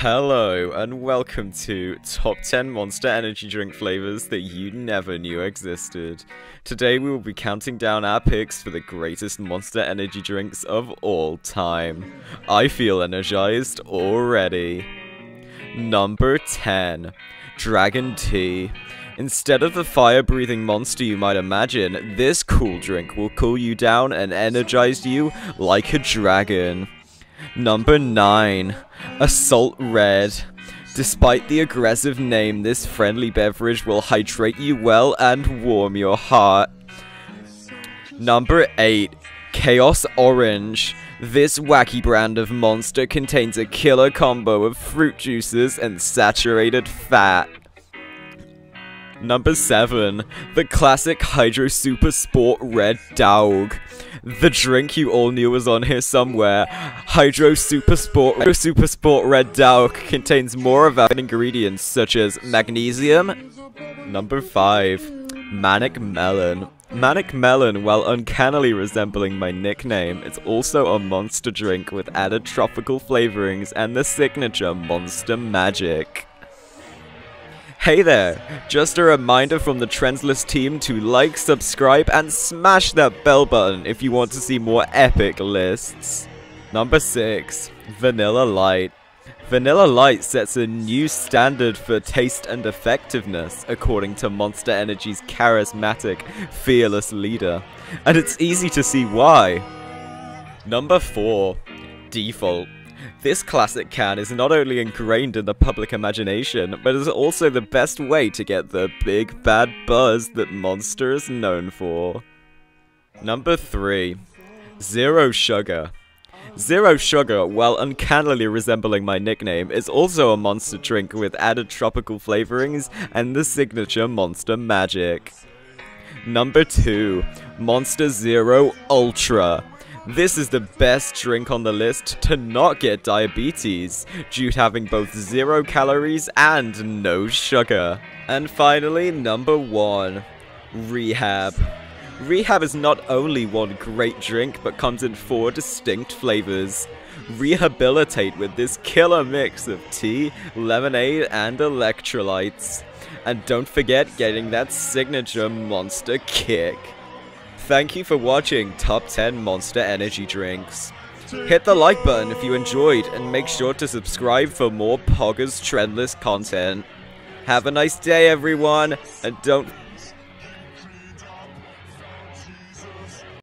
Hello and welcome to Top 10 Monster Energy Drink Flavors That You Never Knew Existed. Today we will be counting down our picks for the greatest Monster Energy drinks of all time. I feel energized already. Number 10. Dragon Tea. Instead of the fire-breathing monster you might imagine, this cool drink will cool you down and energize you like a dragon. Number 9. Assault Red. Despite the aggressive name, this friendly beverage will hydrate you well and warm your heart. Number 8. Chaos Orange. This wacky brand of monster contains a killer combo of fruit juices and saturated fat. Number 7. The classic Hydro Super Sport Red Daug. The drink you all knew was on here somewhere. Hydro Super Sport Red Daug contains more of our ingredients such as magnesium. Number 5. Manic Melon. Manic Melon, while uncannily resembling my nickname, is also a monster drink with added tropical flavorings and the signature monster magic. Hey there! Just a reminder from the Trendlistz team to like, subscribe, and smash that bell button if you want to see more epic lists. Number 6. Vanilla Light. Vanilla Light sets a new standard for taste and effectiveness, according to Monster Energy's charismatic, fearless leader. And it's easy to see why. Number 4. Default. This classic can is not only ingrained in the public imagination, but is also the best way to get the big bad buzz that Monster is known for. Number 3. Zero Sugar. Zero Sugar, while uncannily resembling my nickname, is also a monster drink with added tropical flavorings and the signature monster magic. Number 2. Monster Zero Ultra. This is the best drink on the list to not get diabetes, due to having both 0 calories and no sugar. And finally, number 1, Rehab. Rehab is not only one great drink, but comes in 4 distinct flavors. Rehabilitate with this killer mix of tea, lemonade, and electrolytes. And don't forget getting that signature monster kick. Thank you for watching Top 10 Monster Energy Drinks. Hit the like button if you enjoyed and make sure to subscribe for more Poggers Trendlistz content. Have a nice day everyone, and don't